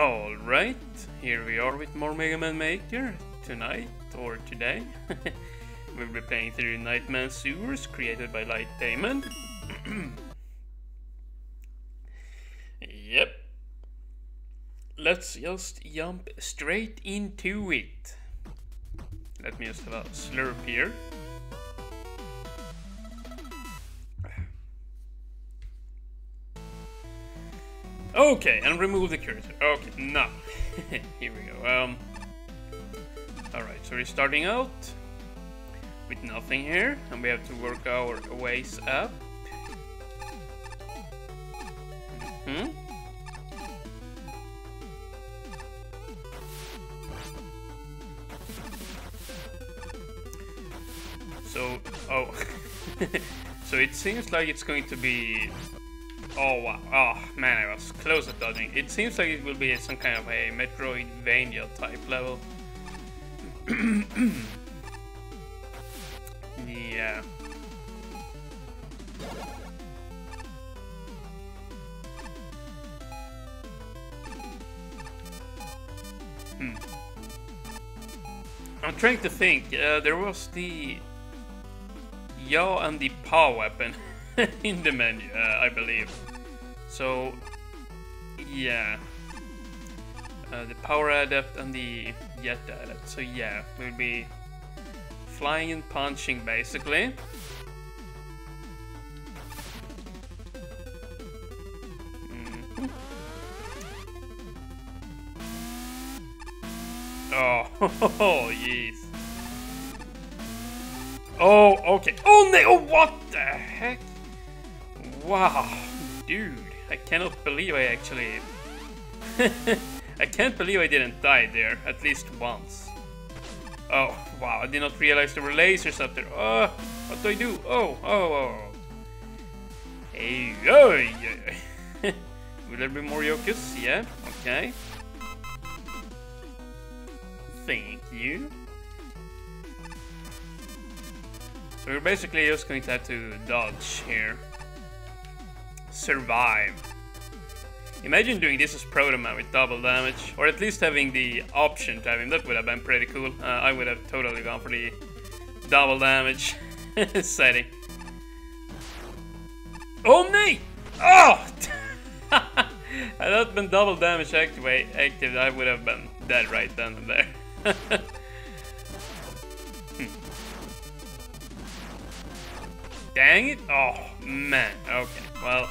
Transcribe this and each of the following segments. Alright, here we are with more Mega Man Maker tonight, or today. We'll be playing through Knight Man sewers created by Lightdaemon. Yep. Let's just jump straight into it. Let me just have a slurp here. Okay, and remove the cursor. Okay, now. Here we go. Alright, so we're starting out with nothing here, and we have to work our ways up. Mm-hmm. So, oh. So it seems like it's going to be... Oh wow, oh man, I was close at dodging. It seems like it will be some kind of a Metroidvania type level. Yeah. I'm trying to think, there was the yaw and the paw weapon in the menu, I believe. So, yeah. The power adept and the jet adept. So yeah, we'll be flying and punching basically. Mm-hmm. Oh, jeez. Oh, okay. Oh no! What the heck? Wow, dude, I cannot believe I actually... I can't believe I didn't die there, at least once. Oh, wow, I did not realize there were lasers up there. Oh, what do I do? Oh, oh, oh. Hey, oh, yeah. Will there be more Yokus? Yeah, okay. Thank you. So we're basically just going to have to dodge here. Survive. Imagine doing this as Protoman with double damage, or at least having the option to have him. That would have been pretty cool. I would have totally gone for the double damage setting. Oh no! Oh! Had that been double damage active, I would have been dead right then and there. Dang it! Oh man, okay, well,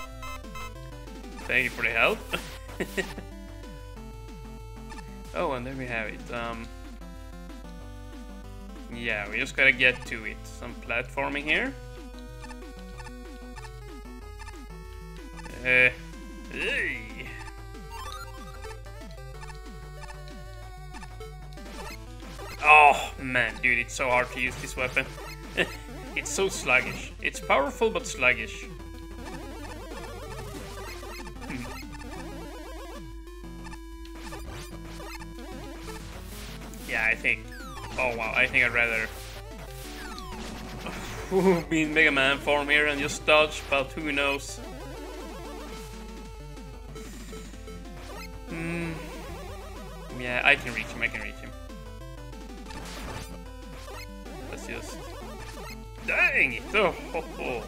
thank you for the help. Oh, and there we have it. Yeah, we just gotta get to it. Some platforming here. Oh man, dude, it's so hard to use this weapon. It's so sluggish. It's powerful but sluggish. Yeah, I think... Oh wow, I think I'd rather be in Mega Man form here and just dodge, but who knows. Yeah, I can reach him, Let's just... Dang it! Oh, oh, oh.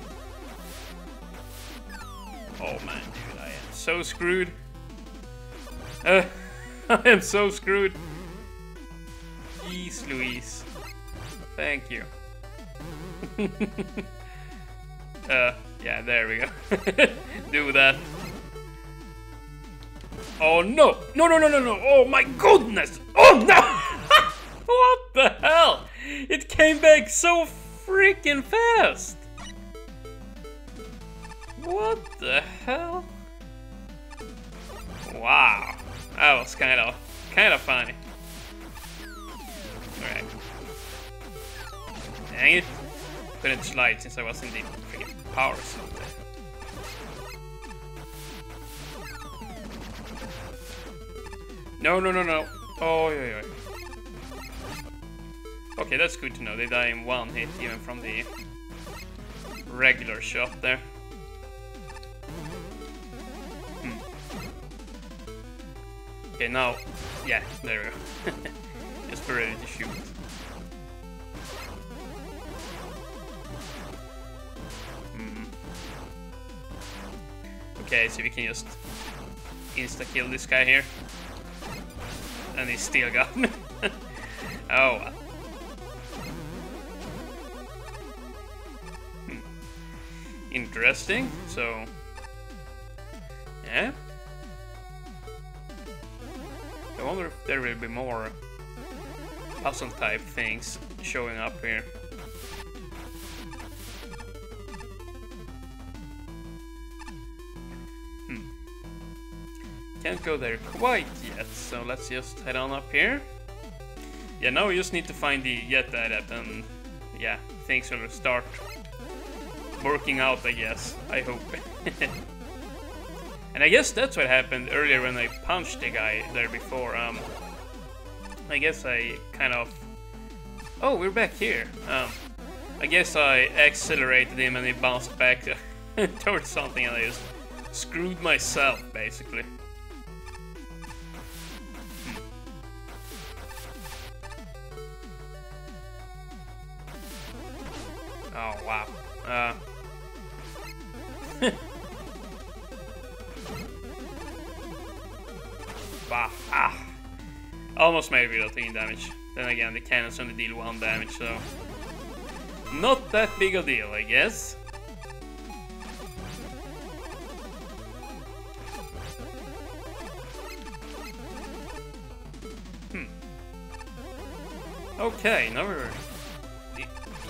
Oh man, dude, I am so screwed. I am so screwed. Jeez Louise. Thank you. Yeah, there we go. Do that. Oh no! No, no, no, no, no! Oh my goodness! Oh no! What the hell? It came back so fast! Freaking fast! What the hell? Wow, that was kind of funny. All right. Dang it! Couldn't slide since I was in the freaking power slot. No, no, no, no! Oh, yeah, yeah. Okay, that's good to know. They die in one hit, even from the regular shot there. Okay, now, yeah, there we go. Just be ready to shoot. Okay, so we can just insta-kill this guy here. And he still got me. Oh well. Interesting, so... yeah. I wonder if there will be more puzzle type things showing up here. Can't go there quite yet, so let's just head on up here. Yeah, now we just need to find the Yeti adept, and yeah, things will start working out, I guess. I hope. And I guess that's what happened earlier when I punched the guy there before. I guess I kind of... oh, we're back here. I guess I accelerated him and he bounced back towards something, and I just screwed myself, basically. Oh wow. Wow. Ah. Almost made a video taking damage. Then again, the cannons only deal 1 damage, so not that big a deal, I guess. Okay, now we're...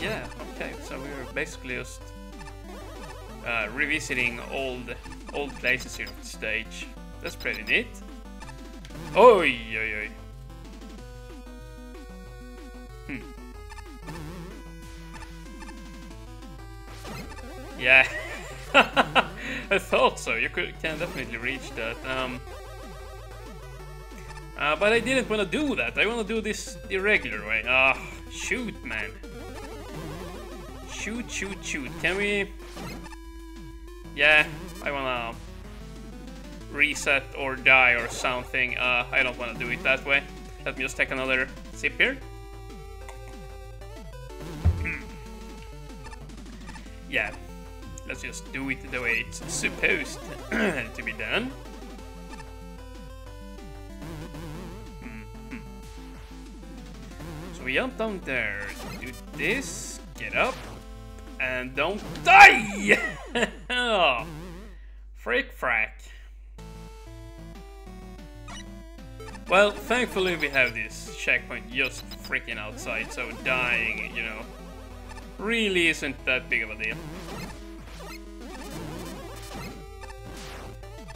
yeah, okay, so we're basically just revisiting old places here on the stage. That's pretty neat. Oi, oi, oi. Yeah, I thought so. You can definitely reach that. But I didn't want to do that. I want to do this the regular way. Ah, shoot, man. Shoot, shoot, shoot. Can we... yeah, I wanna reset or die or something. I don't wanna do it that way. Let me just take another sip here. Yeah, let's just do it the way it's supposed to be done. So we jump down there, do this, get up. And don't die! Oh. Frick frack. Well, thankfully we have this checkpoint just freaking outside, so dying, you know, really isn't that big of a deal.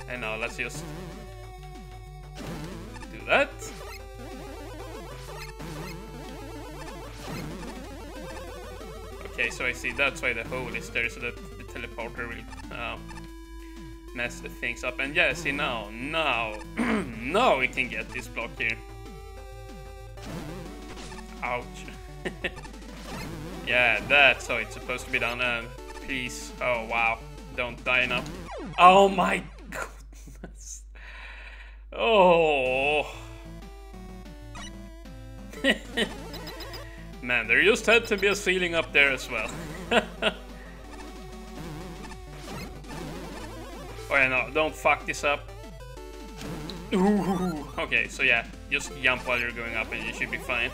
And now let's just do that. Okay, so I see that's why the hole is there, so that the teleporter will mess the things up. And yeah, see now, now we can get this block here. Ouch. Yeah, that's how it's supposed to be done. Please, oh wow, don't die now. Oh my goodness. Oh. Man, there just had to be a ceiling up there as well. Oh yeah, no, don't fuck this up. Ooh, okay, so yeah, just jump while you're going up and you should be fine.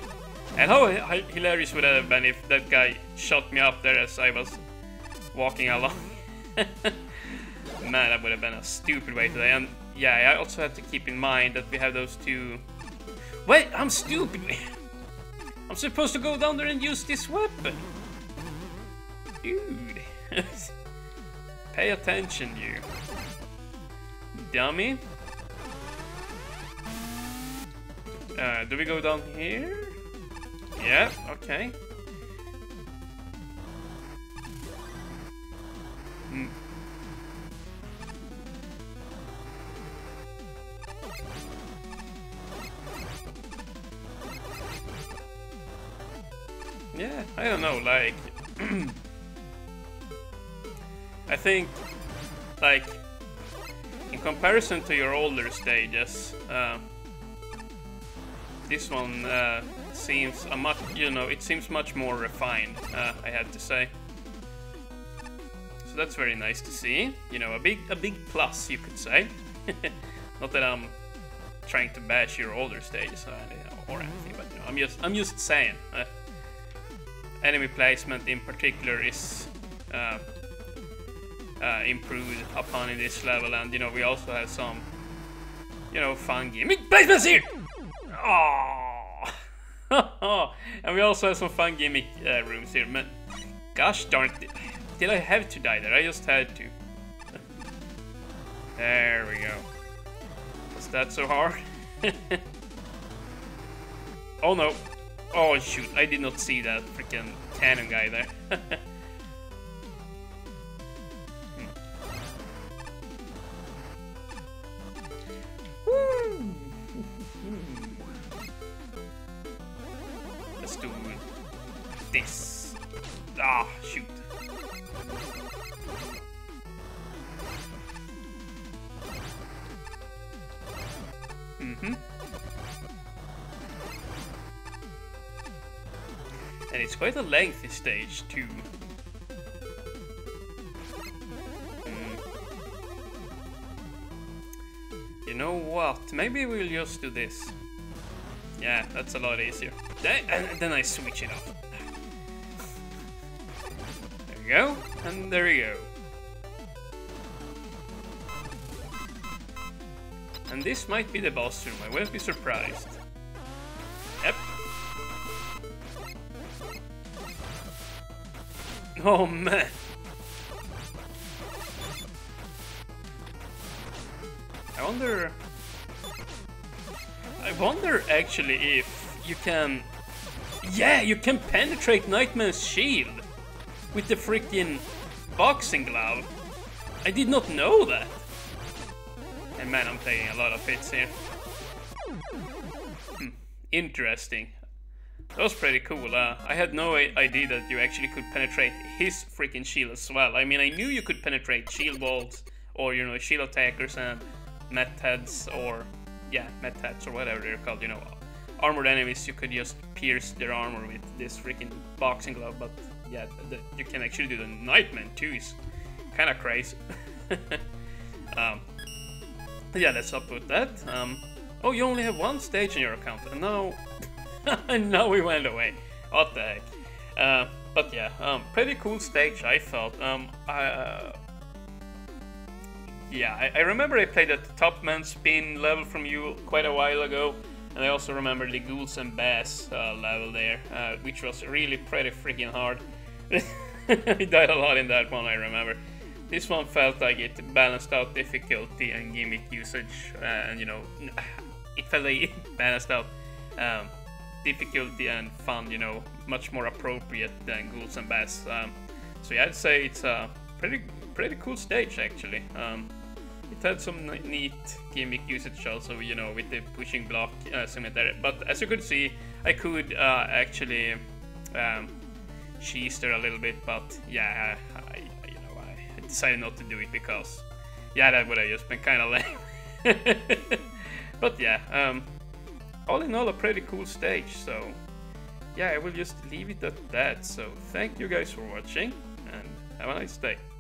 And how hilarious would that have been if that guy shot me up there as I was walking along. Man, that would have been a stupid way today. And yeah, I also have to keep in mind that we have those two... wait, I'm stupid! I'm supposed to go down there and use this weapon! Dude! Pay attention, you dummy! Do we go down here? Yeah, okay. Yeah, I don't know, like, I think, like, in comparison to your older stages, this one seems a much, it seems much more refined, I have to say. So that's very nice to see, a big plus, you could say. Not that I'm trying to bash your older stages or anything, but I'm just saying. Enemy placement in particular is improved upon in this level, and we also have some, fun gimmick placements here. Oh, and we also have some fun gimmick rooms here. Man, gosh darn it. Did I have to die there? I just had to. There we go. Was that so hard? Oh no. Oh shoot, I did not see that freaking cannon guy there. Let's do this. Ah, shoot. And it's quite a lengthy stage too. You know what? Maybe we'll just do this. Yeah, that's a lot easier. Then I switch it off. There we go, and there we go. And this might be the boss room, I won't be surprised. Yep. Oh man! I wonder actually if you can... Yeah, you can penetrate Knight Man's shield with the freaking boxing glove. I did not know that. And man, I'm taking a lot of hits here. Interesting. That was pretty cool, I had no idea that you actually could penetrate his freaking shield as well. I mean, I knew you could penetrate shield walls, or, shield attackers and meth heads, or, yeah, meth heads, or whatever they're called, armored enemies, you could just pierce their armor with this freaking boxing glove, but, yeah, you can actually do the Knight Man too, it's kinda crazy. Yeah, let's upload that. Oh, you only have one stage in your account, and now... And now we went away. What the heck? But yeah, pretty cool stage I felt. I remember I played at the Topman spin level from you quite a while ago, and I also remember the Ghouls and Bass level there, which was really pretty freaking hard. I died a lot in that one, I remember. This one felt like it balanced out difficulty and gimmick usage, and it felt like it balanced out difficulty and fun, much more appropriate than Ghouls and Bass. So yeah, I'd say it's a pretty cool stage actually. It had some neat gimmick usage also, with the pushing block cemetery. But as you could see, I could actually cheese there a little bit, but yeah, I decided not to do it because yeah, that would have just been kind of lame. But yeah. All in all, a pretty cool stage, so yeah, I will just leave it at that. So thank you guys for watching, and have a nice day.